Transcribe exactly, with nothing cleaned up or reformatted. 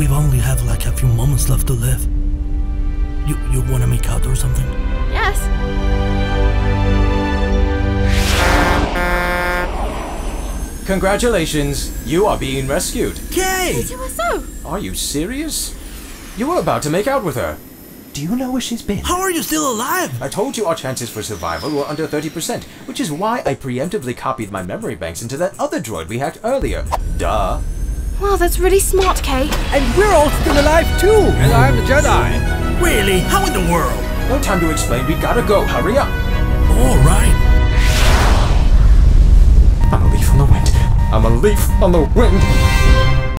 We've only have like a few moments left to live. You, you want to make out or something? Yes. Congratulations, you are being rescued. Yay! Are you serious? You were about to make out with her. Do you know where she's been? How are you still alive? I told you our chances for survival were under thirty percent, which is why I preemptively copied my memory banks into that other droid we hacked earlier. Duh. Wow, that's really smart, Kay. And we're all still alive too! And I'm the Jedi! Really? How in the world? No time to explain, we gotta go, hurry up! Alright. I'm a leaf on the wind. I'm a leaf on the wind!